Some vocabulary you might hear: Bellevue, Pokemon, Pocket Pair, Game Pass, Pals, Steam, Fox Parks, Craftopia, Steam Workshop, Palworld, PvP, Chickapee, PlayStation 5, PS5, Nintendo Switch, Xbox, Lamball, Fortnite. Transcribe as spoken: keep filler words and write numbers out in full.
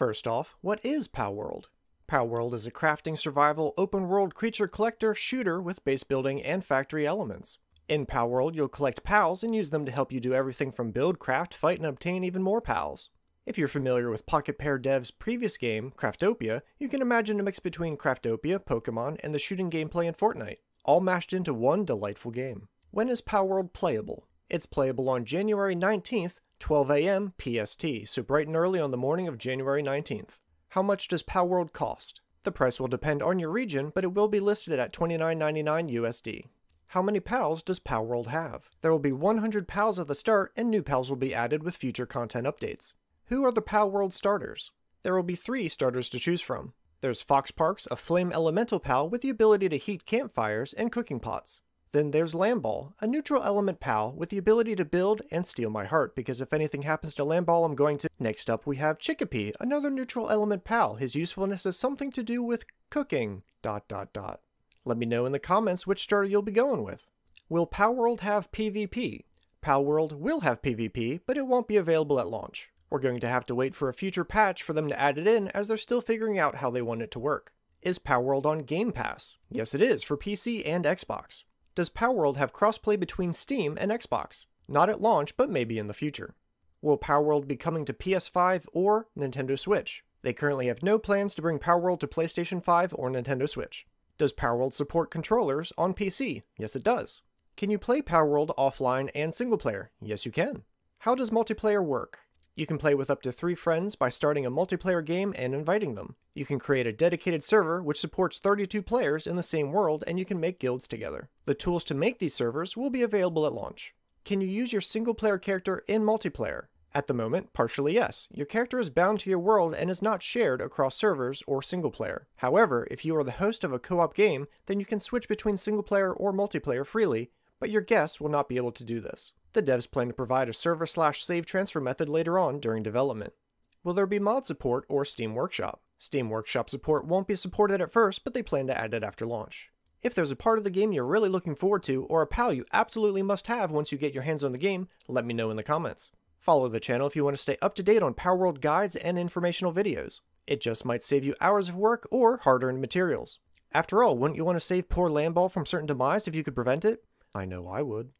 First off, what is Palworld? Palworld is a crafting, survival, open-world creature-collector shooter with base building and factory elements. In Palworld, you'll collect pals and use them to help you do everything from build, craft, fight, and obtain even more pals. If you're familiar with Pocket Pair dev's previous game, Craftopia, you can imagine a mix between Craftopia, Pokemon, and the shooting gameplay in Fortnite, all mashed into one delightful game. When is Palworld playable? It's playable on January nineteenth, twelve A M P S T, so bright and early on the morning of January nineteenth. How much does Palworld cost? The price will depend on your region, but it will be listed at twenty-nine ninety-nine U S D. How many pals does Palworld have? There will be one hundred pals at the start, and new pals will be added with future content updates. Who are the Palworld starters? There will be three starters to choose from. There's Fox Parks, a flame elemental pal with the ability to heat campfires and cooking pots. Then there's Lamball, a neutral element pal with the ability to build and steal my heart, because if anything happens to Lamball, I'm going to... Next up we have Chickapee, another neutral element pal. His usefulness is something to do with cooking... dot dot dot. Let me know in the comments which starter you'll be going with. Will Palworld have PvP? Palworld will have PvP, but it won't be available at launch. We're going to have to wait for a future patch for them to add it in, as they're still figuring out how they want it to work. Is Palworld on Game Pass? Yes, it is, for P C and Xbox. Does Palworld have crossplay between Steam and Xbox? Not at launch, but maybe in the future. Will Palworld be coming to P S five or Nintendo Switch? They currently have no plans to bring Palworld to PlayStation five or Nintendo Switch. Does Palworld support controllers on P C? Yes, it does. Can you play Palworld offline and single player? Yes, you can. How does multiplayer work? You can play with up to three friends by starting a multiplayer game and inviting them. You can create a dedicated server which supports thirty-two players in the same world, and you can make guilds together. The tools to make these servers will be available at launch. Can you use your single-player character in multiplayer? At the moment, partially yes. Your character is bound to your world and is not shared across servers or single-player. However, if you are the host of a co-op game, then you can switch between single-player or multiplayer freely, but your guests will not be able to do this. The devs plan to provide a server-slash-save transfer method later on during development. Will there be mod support or Steam Workshop? Steam Workshop support won't be supported at first, but they plan to add it after launch. If there's a part of the game you're really looking forward to, or a pal you absolutely must have once you get your hands on the game, let me know in the comments. Follow the channel if you want to stay up to date on Palworld guides and informational videos. It just might save you hours of work or hard-earned materials. After all, wouldn't you want to save poor Lamball from certain demise if you could prevent it? I know I would.